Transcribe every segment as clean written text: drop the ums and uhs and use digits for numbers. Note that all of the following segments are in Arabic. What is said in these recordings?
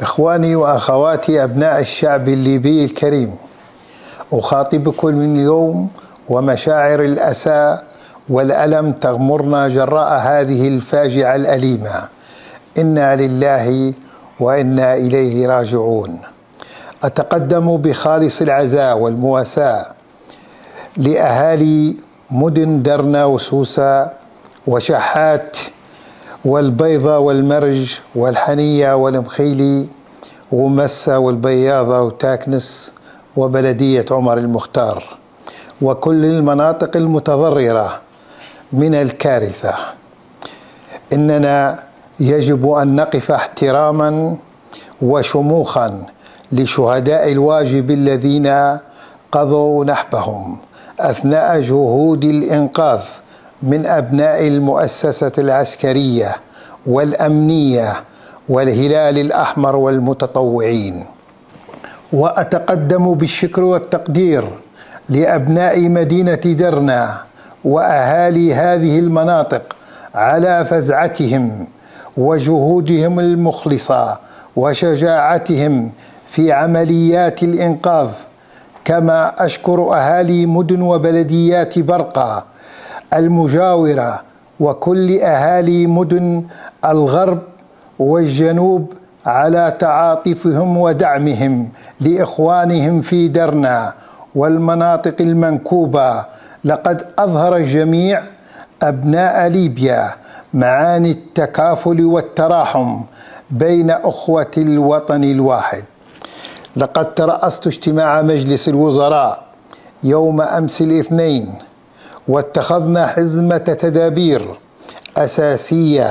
إخواني وأخواتي أبناء الشعب الليبي الكريم، أخاطبكم من اليوم ومشاعر الأسى والألم تغمرنا جراء هذه الفاجعة الأليمة. إنا لله وإنا إليه راجعون. أتقدم بخالص العزاء والمواساة لأهالي مدن درنا وسوسة وشحات والبيضة والمرج والحنية والمخيلي ومسة والبياضة وتاكنس وبلدية عمر المختار وكل المناطق المتضررة من الكارثة. إننا يجب أن نقف احتراما وشموخا لشهداء الواجب الذين قضوا نحبهم أثناء جهود الإنقاذ من أبناء المؤسسة العسكرية والأمنية والهلال الأحمر والمتطوعين. وأتقدم بالشكر والتقدير لأبناء مدينة درنا وأهالي هذه المناطق على فزعتهم وجهودهم المخلصة وشجاعتهم في عمليات الإنقاذ، كما أشكر أهالي مدن وبلديات برقة المجاورة وكل أهالي مدن الغرب والجنوب على تعاطفهم ودعمهم لإخوانهم في درنا والمناطق المنكوبة. لقد أظهر الجميع أبناء ليبيا معاني التكافل والتراحم بين أخوة الوطن الواحد. لقد ترأست اجتماع مجلس الوزراء يوم أمس الاثنين، واتخذنا حزمة تدابير أساسية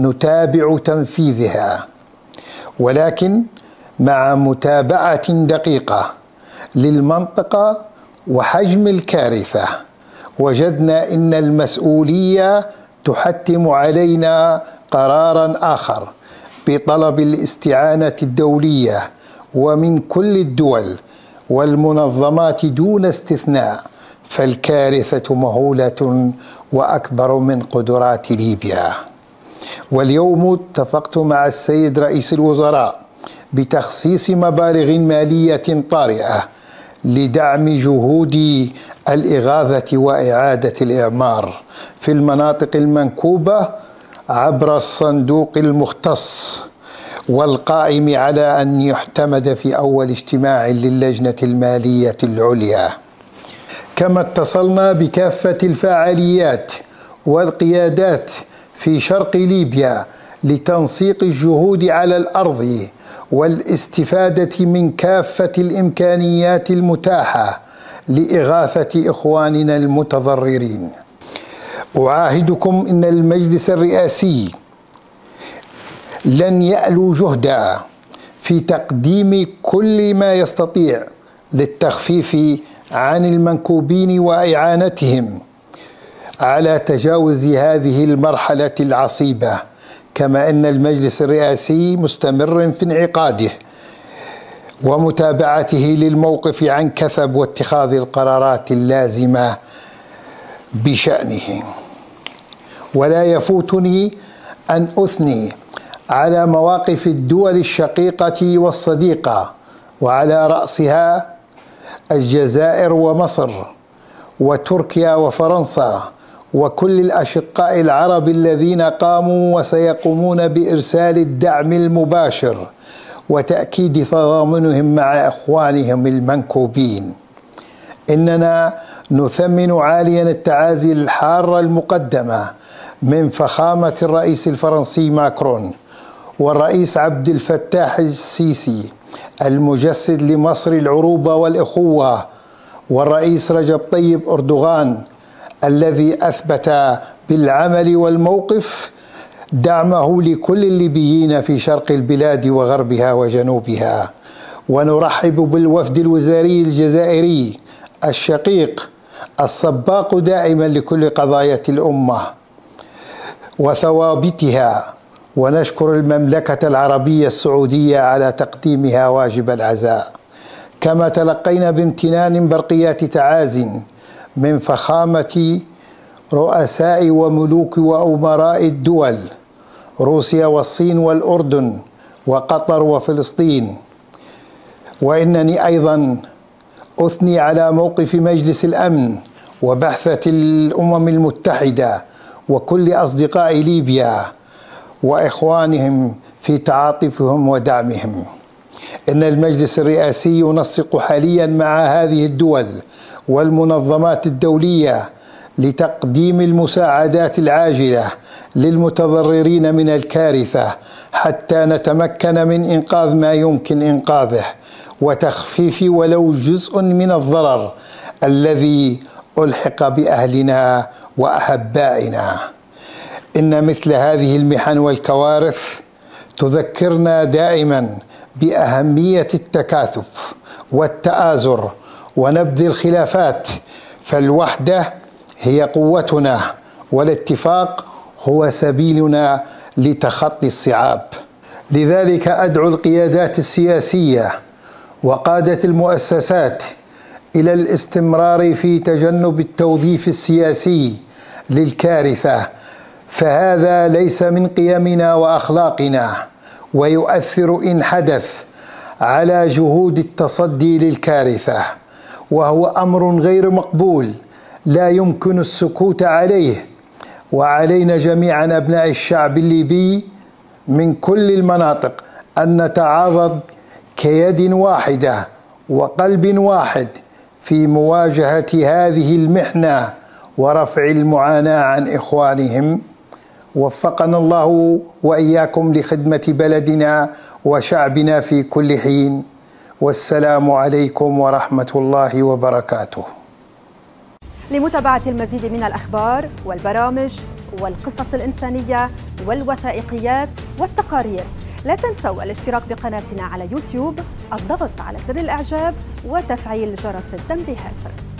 نتابع تنفيذها، ولكن مع متابعة دقيقة للمنطقة وحجم الكارثة. وجدنا إن المسؤولية تحتم علينا قراراً آخر بطلب الاستعانة الدولية ومن كل الدول والمنظمات دون استثناء، فالكارثة مهولة وأكبر من قدرات ليبيا. واليوم اتفقت مع السيد رئيس الوزراء بتخصيص مبالغ مالية طارئة لدعم جهود الإغاثة وإعادة الإعمار في المناطق المنكوبة عبر الصندوق المختص والقائم على أن يحتمد في أول اجتماع للجنة المالية العليا. كما اتصلنا بكافة الفعاليات والقيادات في شرق ليبيا لتنسيق الجهود على الأرض والاستفادة من كافة الإمكانيات المتاحة لإغاثة إخواننا المتضررين. أعاهدكم أن المجلس الرئاسي لن يألو جهدا في تقديم كل ما يستطيع للتخفيف عن المنكوبين وإعانتهم على تجاوز هذه المرحلة العصيبة. كما أن المجلس الرئاسي مستمر في انعقاده ومتابعته للموقف عن كثب واتخاذ القرارات اللازمة بشأنه. ولا يفوتني أن أثني على مواقف الدول الشقيقة والصديقة، وعلى رأسها الجزائر ومصر وتركيا وفرنسا وكل الأشقاء العرب الذين قاموا وسيقومون بإرسال الدعم المباشر وتأكيد تضامنهم مع إخوانهم المنكوبين. إننا نثمن عاليا التعازي الحارة المقدمة من فخامة الرئيس الفرنسي ماكرون والرئيس عبد الفتاح السيسي المجسد لمصر العروبة والإخوة، والرئيس رجب طيب أردوغان الذي أثبت بالعمل والموقف دعمه لكل الليبيين في شرق البلاد وغربها وجنوبها. ونرحب بالوفد الوزاري الجزائري الشقيق السباق دائما لكل قضايا الأمة وثوابتها، ونشكر المملكة العربية السعودية على تقديمها واجب العزاء. كما تلقينا بامتنان برقيات تعازٍ من فخامة رؤساء وملوك وأمراء الدول روسيا والصين والأردن وقطر وفلسطين. وإنني أيضا أثني على موقف مجلس الأمن وبعثة الأمم المتحدة وكل أصدقاء ليبيا وإخوانهم في تعاطفهم ودعمهم. إن المجلس الرئاسي ينسق حاليا مع هذه الدول والمنظمات الدولية لتقديم المساعدات العاجلة للمتضررين من الكارثة حتى نتمكن من إنقاذ ما يمكن إنقاذه وتخفيف ولو جزء من الضرر الذي ألحق بأهلنا وأحبائنا. إن مثل هذه المحن والكوارث تذكرنا دائما بأهمية التكاثف والتآزر ونبذ الخلافات، فالوحدة هي قوتنا والاتفاق هو سبيلنا لتخطي الصعاب. لذلك أدعو القيادات السياسية وقادة المؤسسات إلى الاستمرار في تجنب التوظيف السياسي للكارثة، فهذا ليس من قيمنا وأخلاقنا ويؤثر إن حدث على جهود التصدي للكارثة، وهو أمر غير مقبول لا يمكن السكوت عليه. وعلينا جميعا أبناء الشعب الليبي من كل المناطق أن نتعاضد كيد واحدة وقلب واحد في مواجهة هذه المحنة ورفع المعاناة عن إخوانهم. وفقنا الله وإياكم لخدمة بلدنا وشعبنا في كل حين، والسلام عليكم ورحمة الله وبركاته. لمتابعة المزيد من الأخبار والبرامج والقصص الإنسانية والوثائقيات والتقارير، لا تنسوا الاشتراك بقناتنا على يوتيوب، الضغط على زر الإعجاب وتفعيل جرس التنبيهات.